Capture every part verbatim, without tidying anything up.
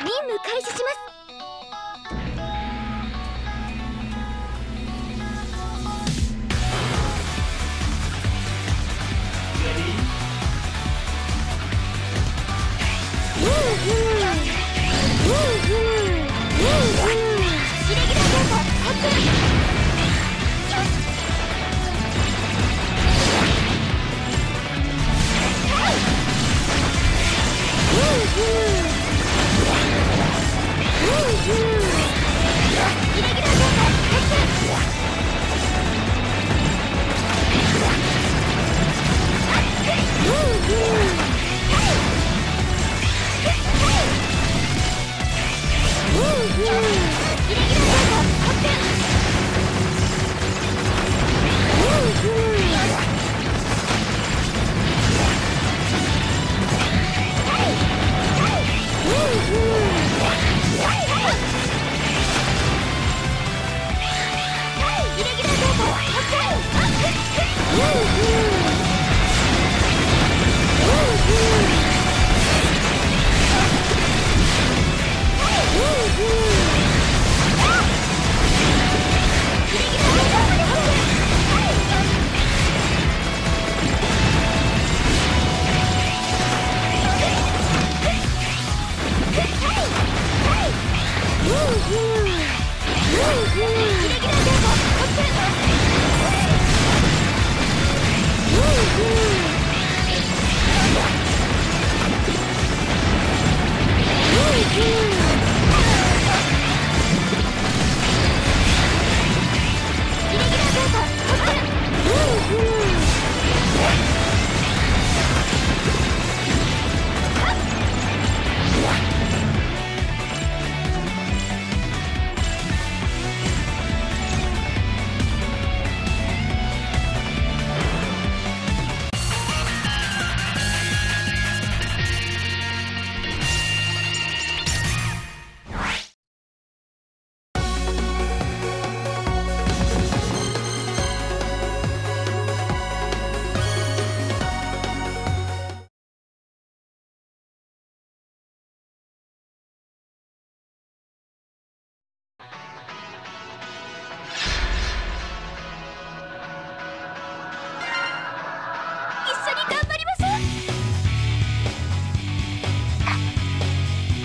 任務開始します。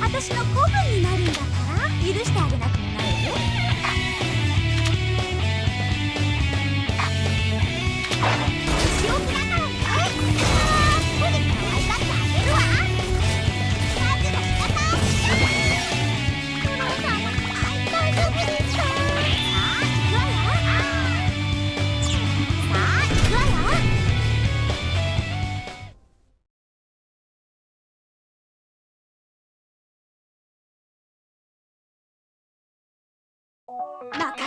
私の子分になるんだから許してあげなくもないよ。私を嫌ならかいすぐに可愛がってあげるわ。まずは仕方をしてこの歌も最高のピンチだ。さあ行くわよ、さあ行くわよ。任せ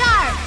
ート。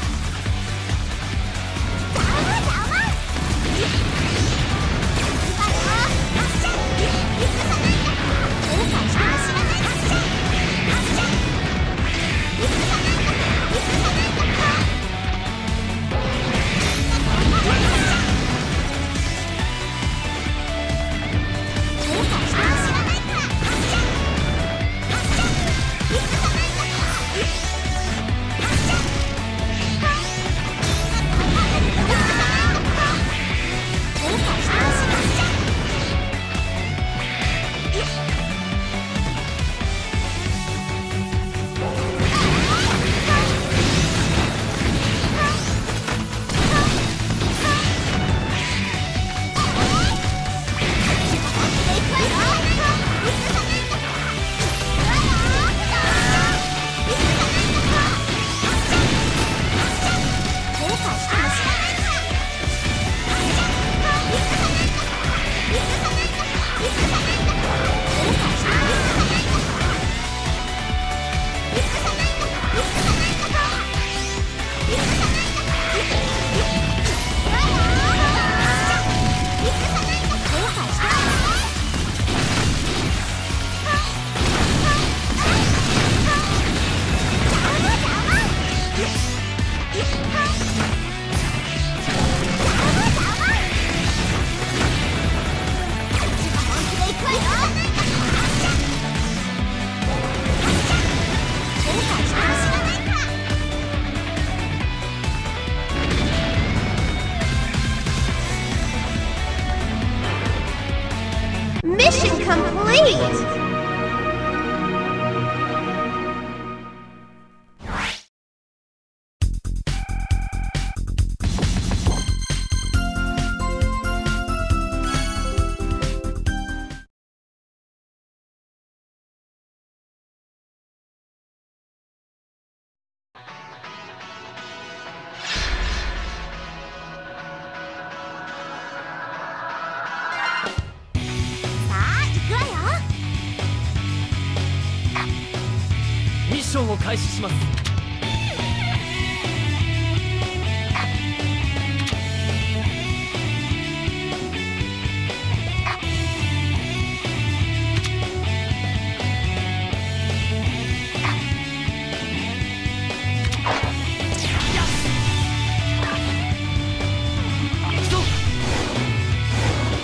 ションを開始します。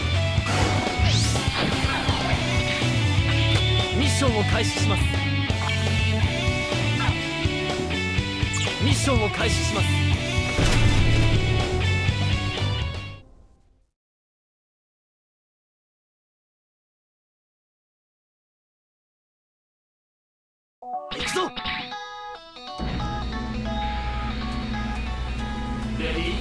ミッションを開始します。 ミッションを開始します。行くぞ。レディー。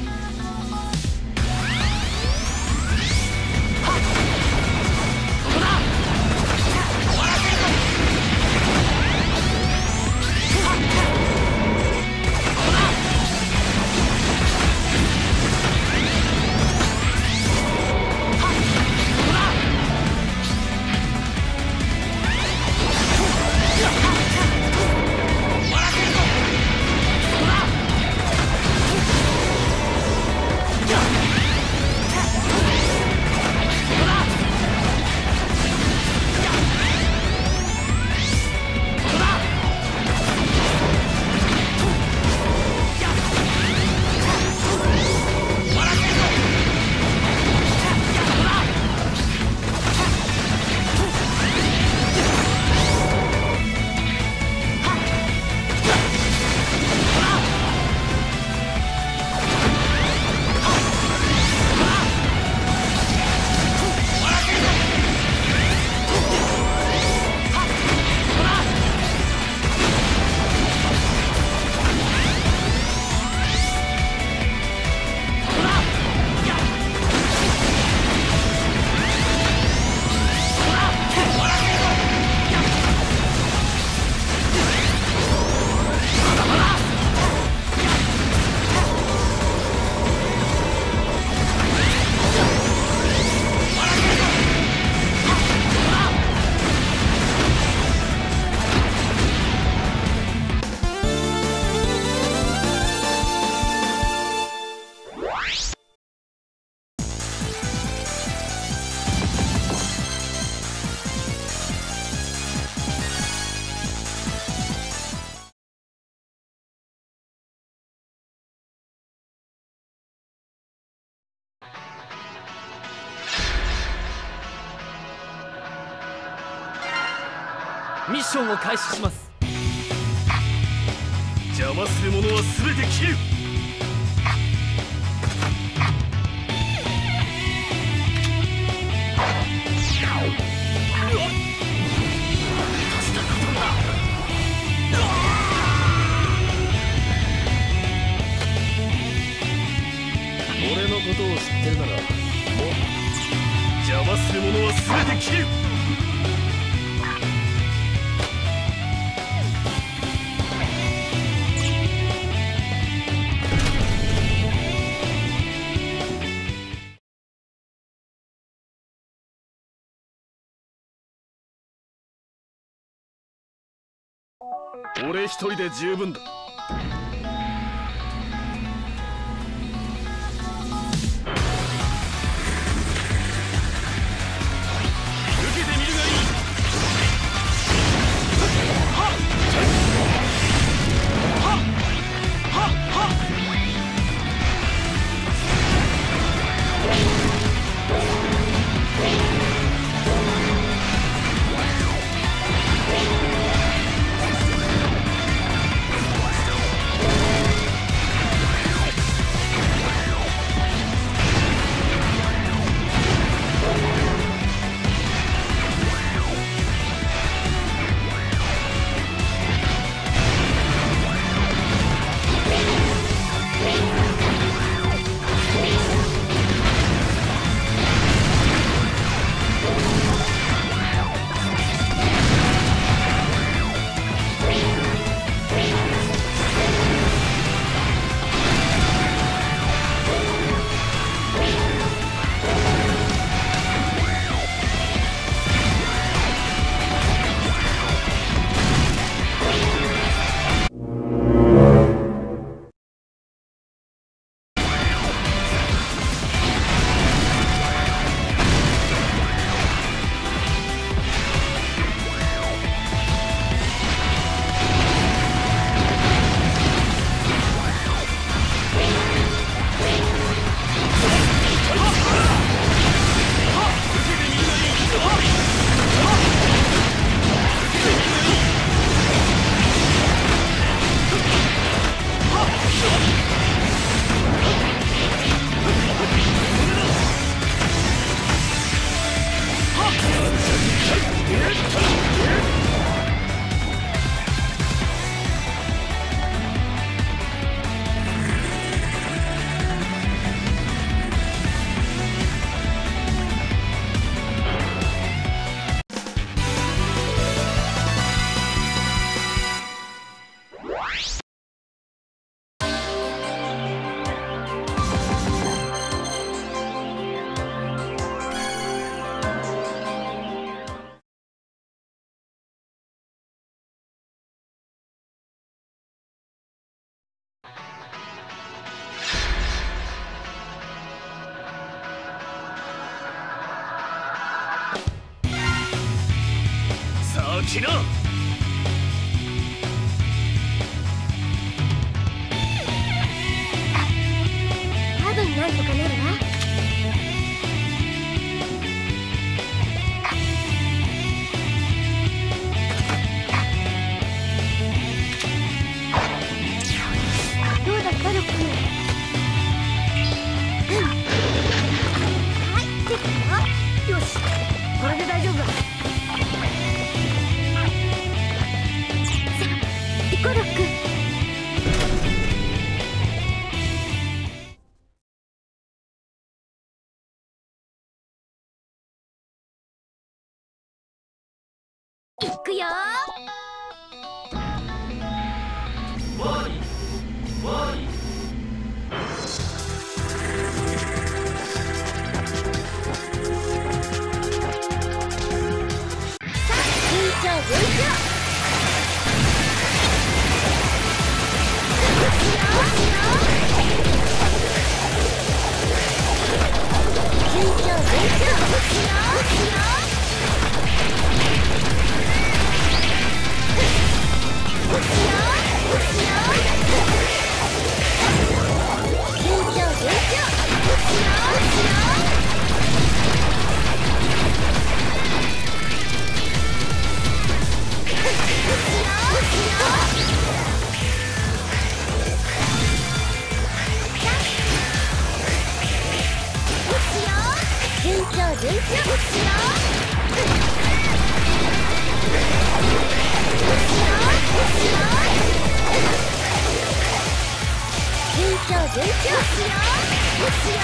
ミッションを開始します。邪魔する者は全て切る。俺のことを知ってるなら邪魔する者は全て切る。 俺一人で十分だ。受けてみるがいい。はっはっはっはっ。 Let's go. 来な！多分なんとかなるわ。 Let's go!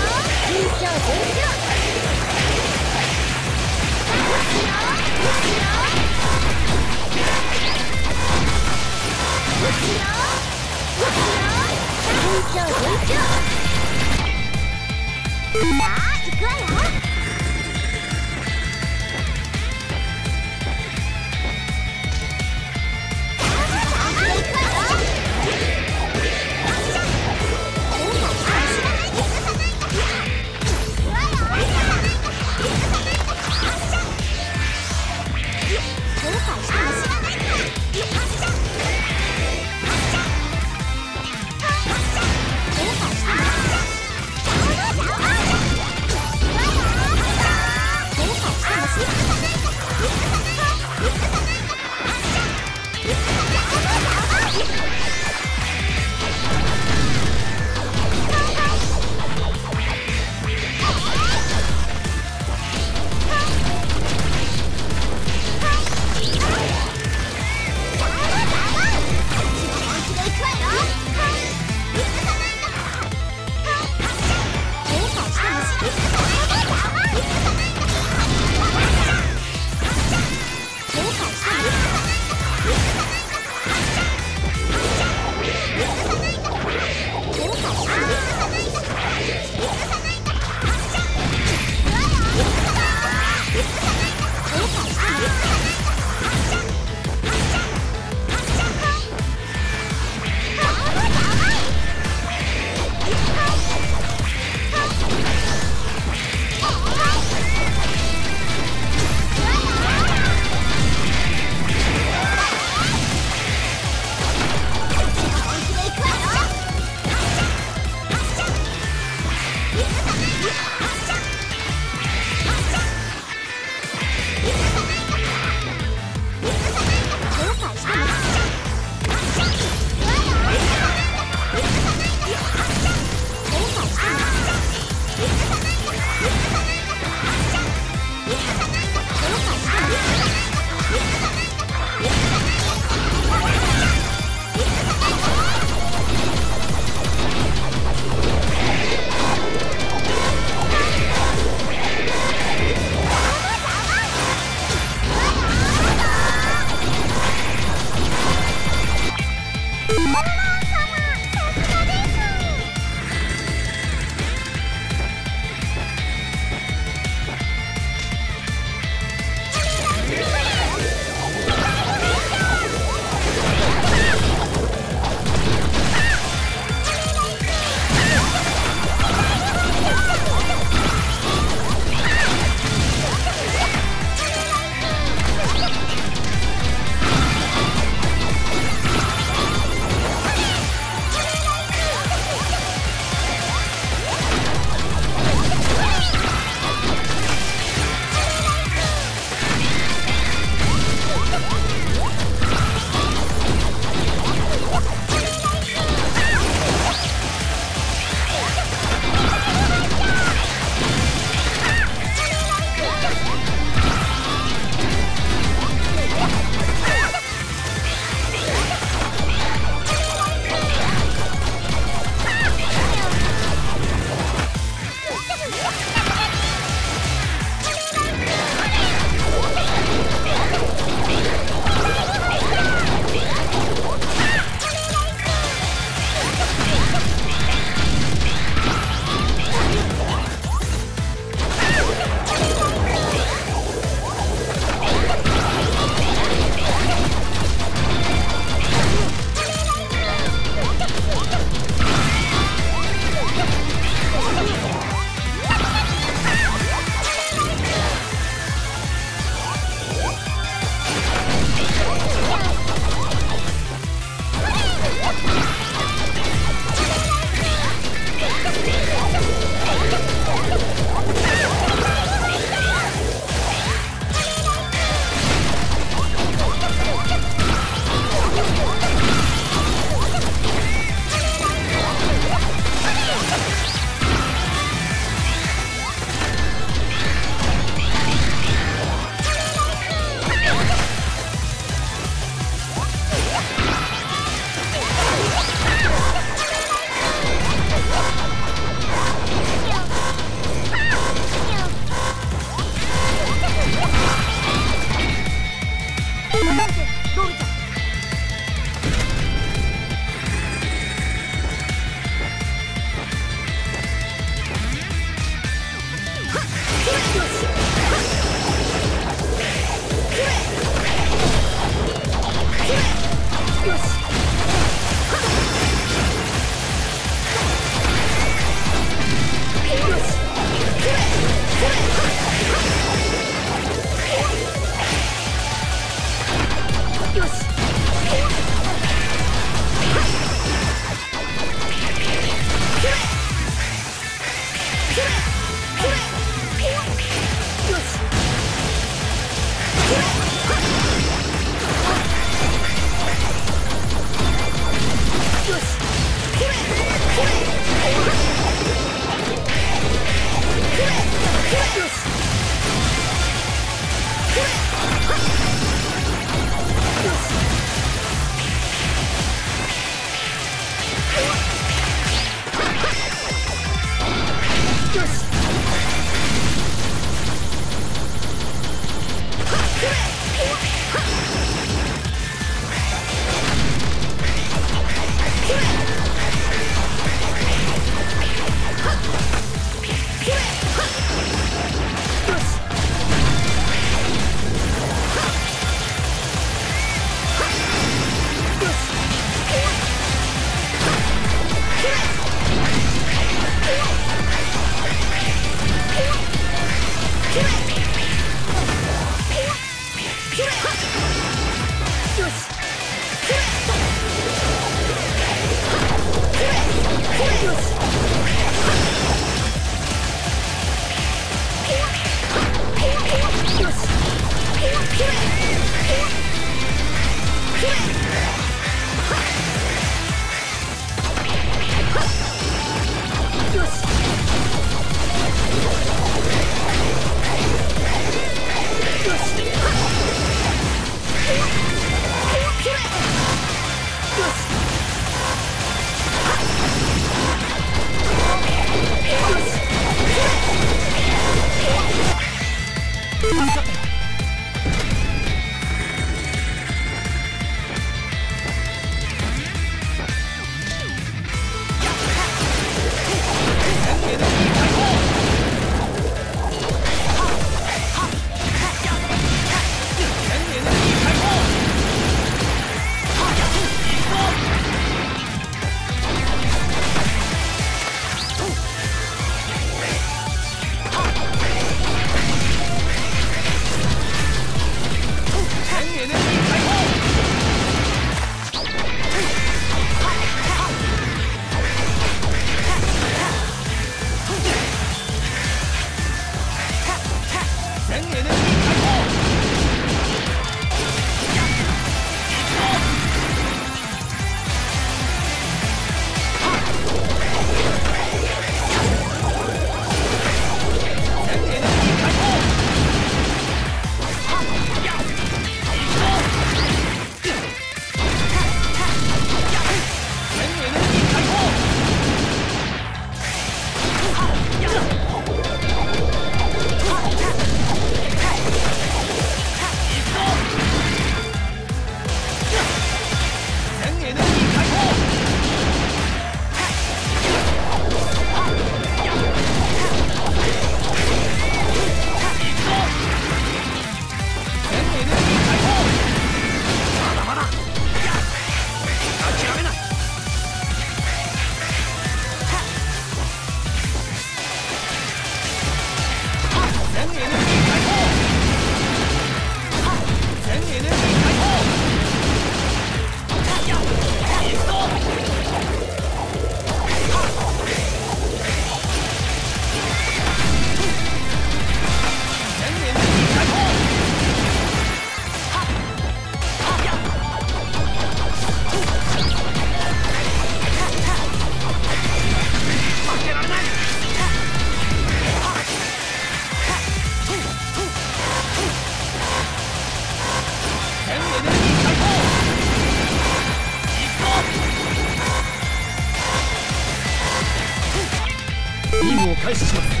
開始します。